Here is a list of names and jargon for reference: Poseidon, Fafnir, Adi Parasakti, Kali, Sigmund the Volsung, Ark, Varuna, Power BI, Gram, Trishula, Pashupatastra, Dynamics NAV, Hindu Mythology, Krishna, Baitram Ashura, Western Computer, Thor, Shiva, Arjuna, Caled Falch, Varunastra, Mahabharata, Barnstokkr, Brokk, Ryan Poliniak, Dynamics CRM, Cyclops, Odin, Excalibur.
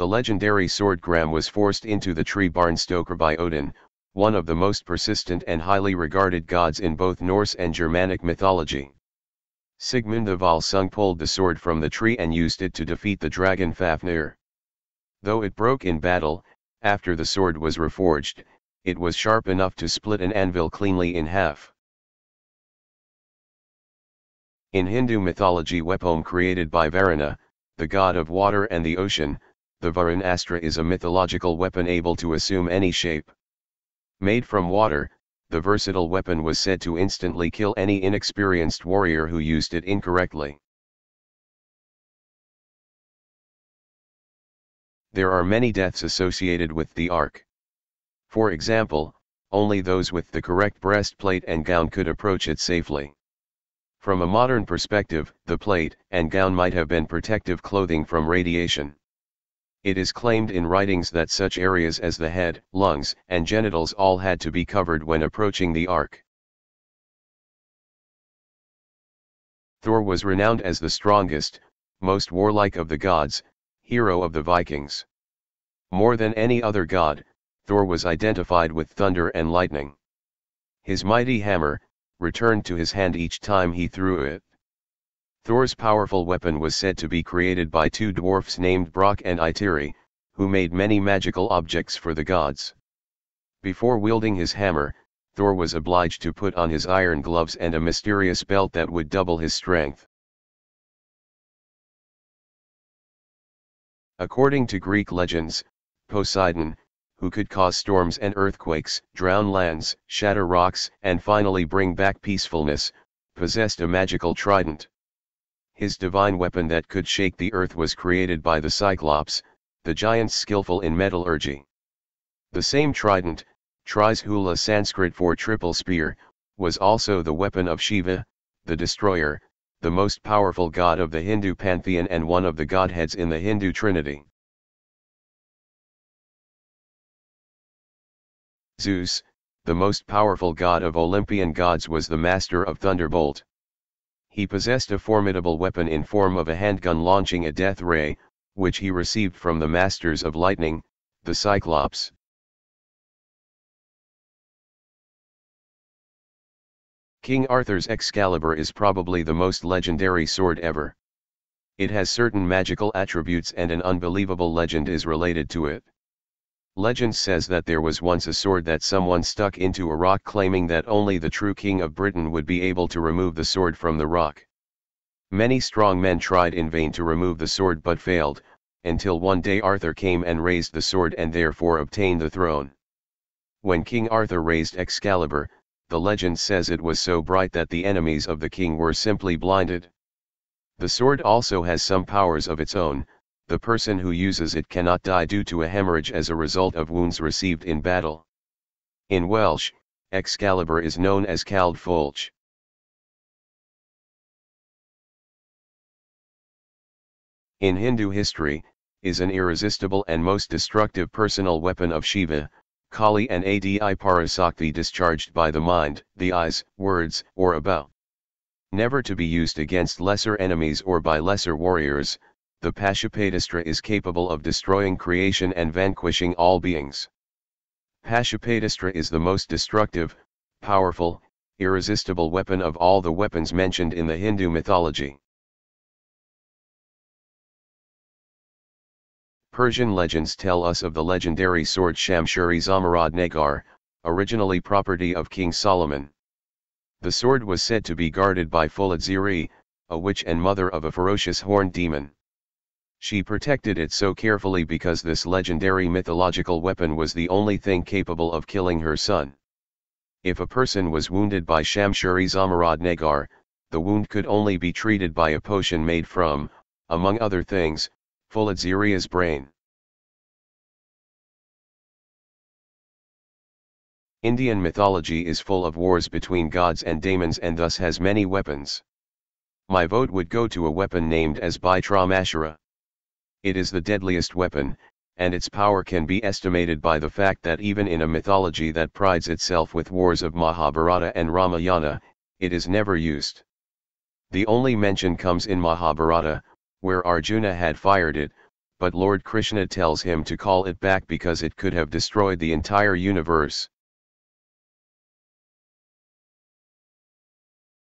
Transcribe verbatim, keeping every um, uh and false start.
The legendary sword Gram was forced into the tree Barnstokkr by Odin, one of the most persistent and highly regarded gods in both Norse and Germanic mythology. Sigmund the Volsung pulled the sword from the tree and used it to defeat the dragon Fafnir. Though it broke in battle, after the sword was reforged, it was sharp enough to split an anvil cleanly in half. In Hindu mythology, weapon created by Varuna, the god of water and the ocean, the Varunastra is a mythological weapon able to assume any shape. Made from water, the versatile weapon was said to instantly kill any inexperienced warrior who used it incorrectly. There are many deaths associated with the Ark. For example, only those with the correct breastplate and gown could approach it safely. From a modern perspective, the plate and gown might have been protective clothing from radiation. It is claimed in writings that such areas as the head, lungs, and genitals all had to be covered when approaching the Ark. Thor was renowned as the strongest, most warlike of the gods, hero of the Vikings. More than any other god, Thor was identified with thunder and lightning. His mighty hammer returned to his hand each time he threw it. Thor's powerful weapon was said to be created by two dwarfs named Brokk and Itiri, who made many magical objects for the gods. Before wielding his hammer, Thor was obliged to put on his iron gloves and a mysterious belt that would double his strength. According to Greek legends, Poseidon, who could cause storms and earthquakes, drown lands, shatter rocks, and finally bring back peacefulness, possessed a magical trident. His divine weapon that could shake the earth was created by the Cyclops, the giants skillful in metallurgy. The same trident, Trishula Sanskrit for triple spear, was also the weapon of Shiva, the destroyer, the most powerful god of the Hindu pantheon and one of the godheads in the Hindu trinity. Zeus, the most powerful god of Olympian gods, was the master of thunderbolt. He possessed a formidable weapon in form of a handgun launching a death ray, which he received from the masters of lightning, the Cyclops. King Arthur's Excalibur is probably the most legendary sword ever. It has certain magical attributes and an unbelievable legend is related to it. Legend says that there was once a sword that someone stuck into a rock, claiming that only the true king of Britain would be able to remove the sword from the rock. Many strong men tried in vain to remove the sword but failed, until one day Arthur came and raised the sword and therefore obtained the throne. When King Arthur raised Excalibur, the legend says it was so bright that the enemies of the king were simply blinded. The sword also has some powers of its own. The person who uses it cannot die due to a hemorrhage as a result of wounds received in battle. In Welsh, Excalibur is known as Caled Falch. In Hindu history, is an irresistible and most destructive personal weapon of Shiva, Kali and Adi Parasakti, discharged by the mind, the eyes, words, or a bow. Never to be used against lesser enemies or by lesser warriors, the Pashupatastra is capable of destroying creation and vanquishing all beings. Pashupatastra is the most destructive, powerful, irresistible weapon of all the weapons mentioned in the Hindu mythology. Persian legends tell us of the legendary sword Shamshir-e Zomorrodnegar, originally property of King Solomon. The sword was said to be guarded by Fuladziri, a witch and mother of a ferocious horned demon. She protected it so carefully because this legendary mythological weapon was the only thing capable of killing her son. If a person was wounded by Shamshir-e Zomorrodnegar, the wound could only be treated by a potion made from, among other things, Fuladziri's brain. Indian mythology is full of wars between gods and demons and thus has many weapons. My vote would go to a weapon named as Baitram Ashura. It is the deadliest weapon, and its power can be estimated by the fact that even in a mythology that prides itself with wars of Mahabharata and Ramayana, it is never used. The only mention comes in Mahabharata, where Arjuna had fired it, but Lord Krishna tells him to call it back because it could have destroyed the entire universe.